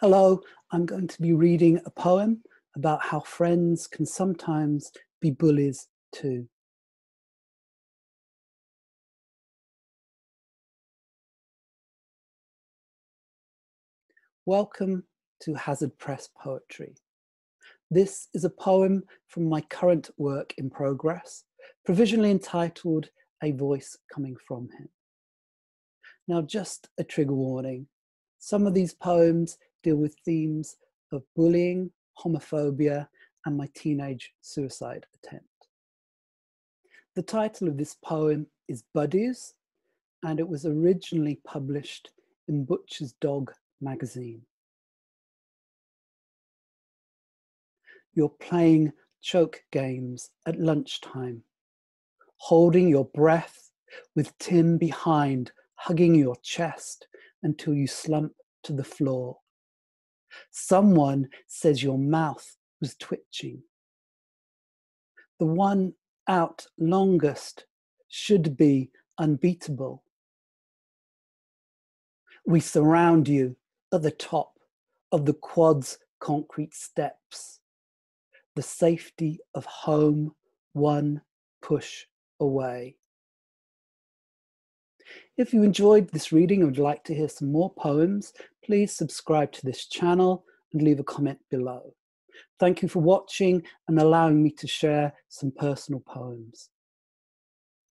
Hello, I'm going to be reading a poem about how friends can sometimes be bullies too. Welcome to Hazard Press Poetry. This is a poem from my current work in progress, provisionally entitled A Voice Coming From Him. Now, just a trigger warning. Some of these poems deal with themes of bullying, homophobia, and my teenage suicide attempt. The title of this poem is Buddies, and it was originally published in Butcher's Dog Magazine. You're playing choke games at lunchtime, holding your breath with Tim behind, hugging your chest until you slump to the floor. Someone says your mouth was twitching. The one out longest should be unbeatable. We surround you at the top of the quad's concrete steps, the safety of home one push away. If you enjoyed this reading and would like to hear some more poems, please subscribe to this channel and leave a comment below. Thank you for watching and allowing me to share some personal poems.